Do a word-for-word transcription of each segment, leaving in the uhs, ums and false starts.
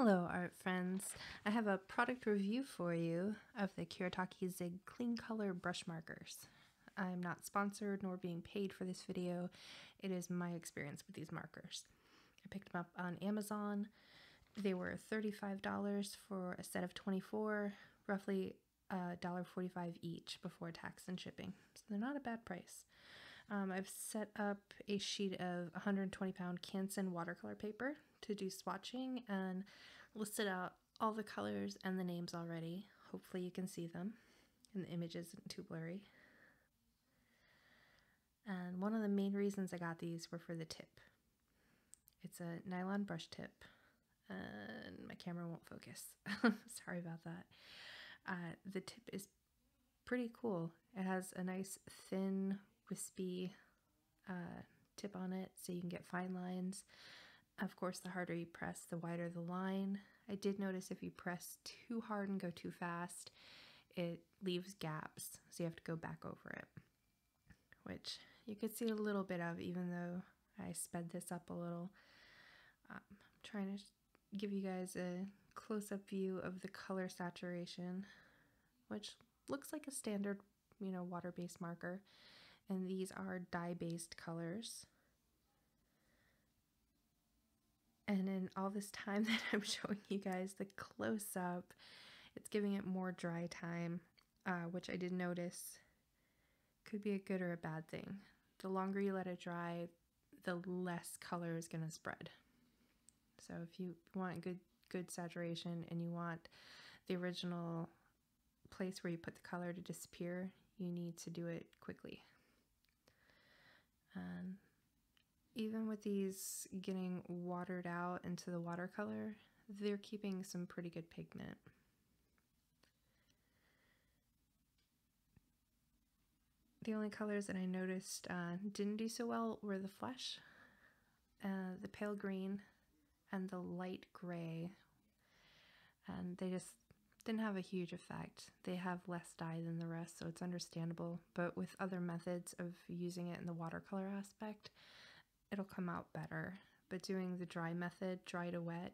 Hello art friends, I have a product review for you of the Kuretake Zig Clean Color Brush Markers. I'm not sponsored nor being paid for this video, it is my experience with these markers. I picked them up on Amazon, they were thirty-five dollars for a set of twenty-four, roughly one dollar forty-five each before tax and shipping, so they're not a bad price. Um, I've set up a sheet of one hundred twenty pound Canson watercolor paper to do swatching and listed out all the colors and the names already. Hopefully you can see them and the image isn't too blurry. And one of the main reasons I got these were for the tip. It's a nylon brush tip and my camera won't focus. Sorry about that. Uh, the tip is pretty cool. It has a nice thin wispy uh, tip on it so you can get fine lines. Of course, the harder you press, the wider the line. I did notice if you press too hard and go too fast, it leaves gaps, so you have to go back over it, which you could see a little bit of even though I sped this up a little. Um, I'm trying to give you guys a close-up view of the color saturation, which looks like a standard, you know, water-based marker. And these are dye-based colors. And in all this time that I'm showing you guys the close-up, it's giving it more dry time, uh, which I did notice could be a good or a bad thing. The longer you let it dry, the less color is going to spread. So if you want good, good saturation and you want the original place where you put the color to disappear, you need to do it quickly. And even with these getting watered out into the watercolor, they're keeping some pretty good pigment. The only colors that I noticed uh, didn't do so well were the flesh, uh, the pale green, and the light gray. And they just didn't have a huge effect. They have less dye than the rest, so it's understandable, but with other methods of using it in the watercolor aspect, it'll come out better. But doing the dry method, dry to wet,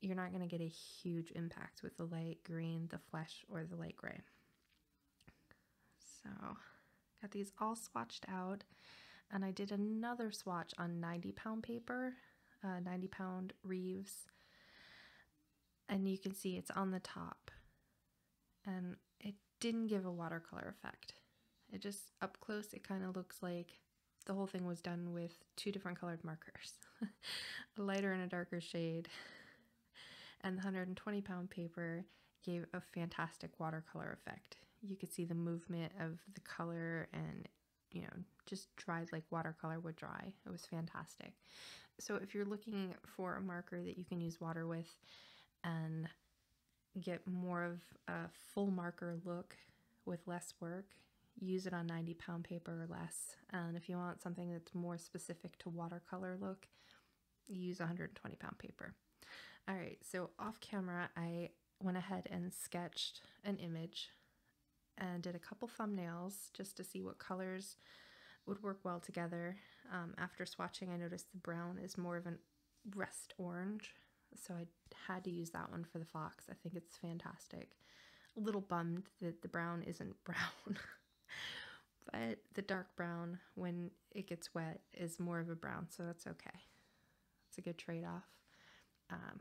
you're not going to get a huge impact with the light green, the flesh, or the light gray. So, got these all swatched out, and I did another swatch on ninety pound paper, uh, ninety pound Reeves. And you can see it's on the top, and it didn't give a watercolor effect. It just, up close, it kind of looks like the whole thing was done with two different colored markers, a lighter and a darker shade. And the one hundred twenty pound paper gave a fantastic watercolor effect. You could see the movement of the color and, you know, just dried like watercolor would dry. It was fantastic. So if you're looking for a marker that you can use water with and get more of a full marker look with less work, use it on ninety pound paper or less. And if you want something that's more specific to watercolor look, use one hundred twenty pound paper. All right, so off camera, I went ahead and sketched an image and did a couple thumbnails just to see what colors would work well together. Um, after swatching, I noticed the brown is more of a rust orange, so I had to use that one for the fox. I think it's fantastic. A little bummed that the brown isn't brown, but the dark brown, when it gets wet, is more of a brown, so that's okay. It's a good trade-off. Um,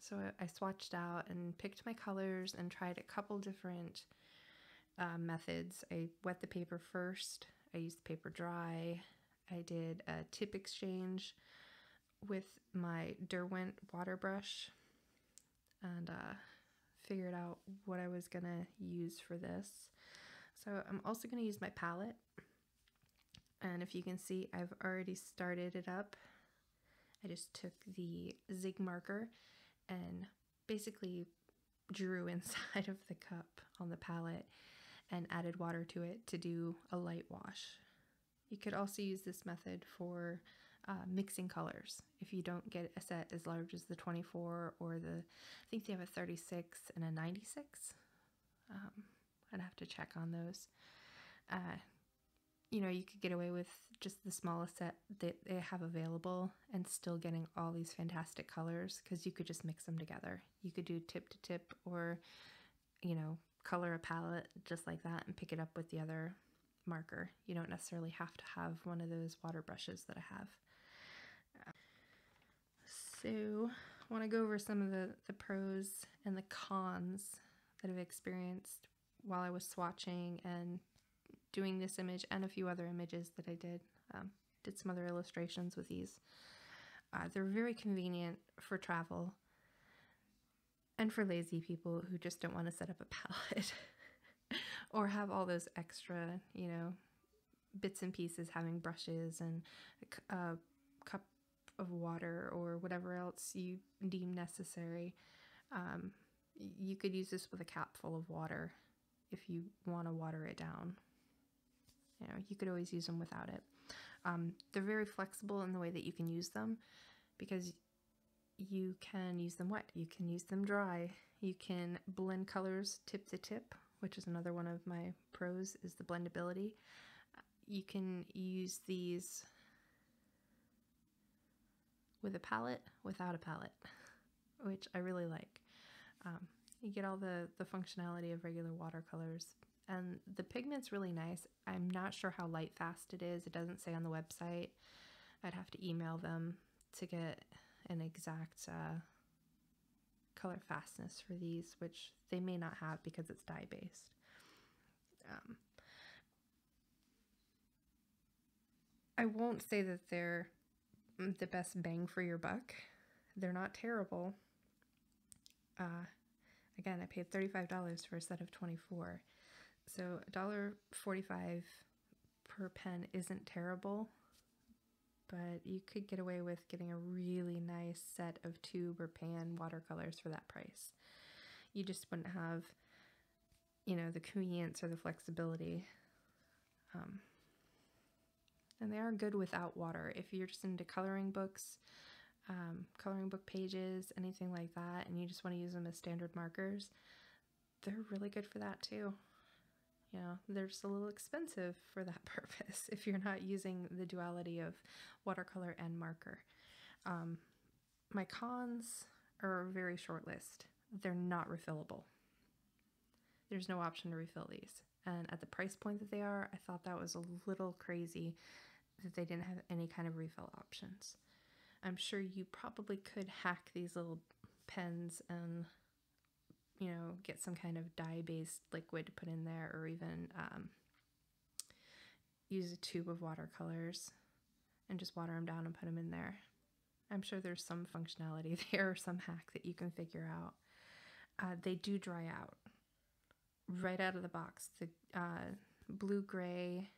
so I, I swatched out and picked my colors and tried a couple different uh, methods. I wet the paper first. I used the paper dry. I did a tip exchange with my Derwent water brush and uh, figured out what I was gonna use for this. So I'm also gonna use my palette, and if you can see, I've already started it up. I just took the Zig marker and basically drew inside of the cup on the palette and added water to it to do a light wash. You could also use this method for uh, mixing colors. If you don't get a set as large as the twenty-four or the, I think they have a thirty-six and a ninety-six. Um, I'd have to check on those. Uh, you know, you could get away with just the smallest set that they have available and still getting all these fantastic colors, because you could just mix them together. You could do tip to tip, or, you know, color a palette just like that and pick it up with the other marker. You don't necessarily have to have one of those water brushes that I have. So I want to go over some of the, the pros and the cons that I've experienced while I was swatching and doing this image and a few other images that I did. Um, did some other illustrations with these. Uh, they're very convenient for travel and for lazy people who just don't want to set up a palette or have all those extra, you know, bits and pieces, having brushes and a, a cup of water or whatever else you deem necessary. Um, you could use this with a cap full of water if you want to water it down. You know, you could always use them without it. Um, they're very flexible in the way that you can use them, because you can use them wet, you can use them dry, you can blend colors tip to tip, which is another one of my pros, is the blendability. You can use these with a palette, without a palette, which I really like. Um, you get all the, the functionality of regular watercolors. And the pigment's really nice. I'm not sure how light fast it is. It doesn't say on the website. I'd have to email them to get an exact uh, color fastness for these, which they may not have because it's dye-based. Um, I won't say that they're the best bang for your buck. They're not terrible. Uh, again, I paid thirty-five dollars for a set of twenty-four. So a dollar forty-five per pen isn't terrible, but you could get away with getting a really nice set of tube or pan watercolors for that price. You just wouldn't have, you know, the convenience or the flexibility. Um, and they are good without water. If you're just into coloring books, um, coloring book pages, anything like that, and you just want to use them as standard markers, they're really good for that too. You know, they're just a little expensive for that purpose if you're not using the duality of watercolor and marker. Um, my cons are a very short list. They're not refillable. There's no option to refill these. And at the price point that they are, I thought that was a little crazy that they didn't have any kind of refill options. I'm sure you probably could hack these little pens and, you know, get some kind of dye-based liquid to put in there, or even um, use a tube of watercolors and just water them down and put them in there. I'm sure there's some functionality there or some hack that you can figure out. Uh, they do dry out right out of the box. The uh, blue-gray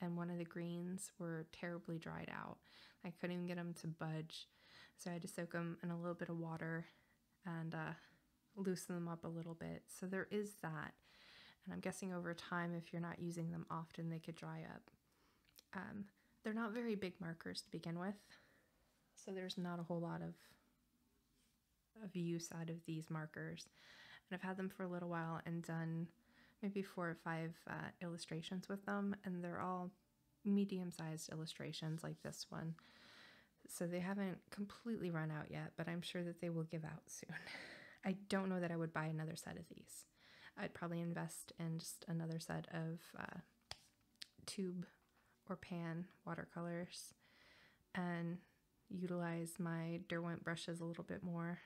and one of the greens were terribly dried out. I couldn't even get them to budge, so I had to soak them in a little bit of water and uh, loosen them up a little bit. So there is that, and I'm guessing over time, if you're not using them often, they could dry up. Um, they're not very big markers to begin with, so there's not a whole lot of, of use out of these markers. And I've had them for a little while and done maybe four or five uh, illustrations with them, and they're all medium-sized illustrations like this one, so they haven't completely run out yet, but I'm sure that they will give out soon. I don't know that I would buy another set of these. I'd probably invest in just another set of uh, tube or pan watercolors and utilize my Derwent brushes a little bit more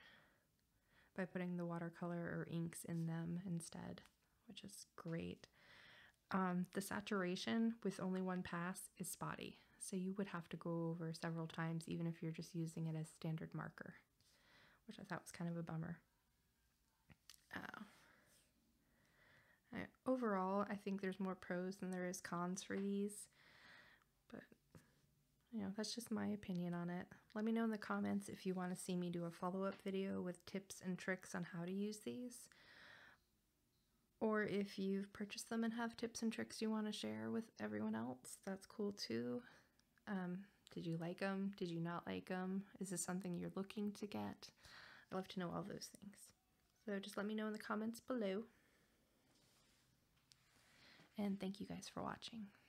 by putting the watercolor or inks in them instead, which is great. Um, the saturation with only one pass is spotty, so you would have to go over several times even if you're just using it as standard marker, which I thought was kind of a bummer. Uh, overall, I think there's more pros than there is cons for these, but you know, that's just my opinion on it. Let me know in the comments if you want to see me do a follow-up video with tips and tricks on how to use these, or if you've purchased them and have tips and tricks you want to share with everyone else. That's cool too. Um, did you like them? Did you not like them? Is this something you're looking to get? I'd love to know all those things. So just let me know in the comments below. And thank you guys for watching.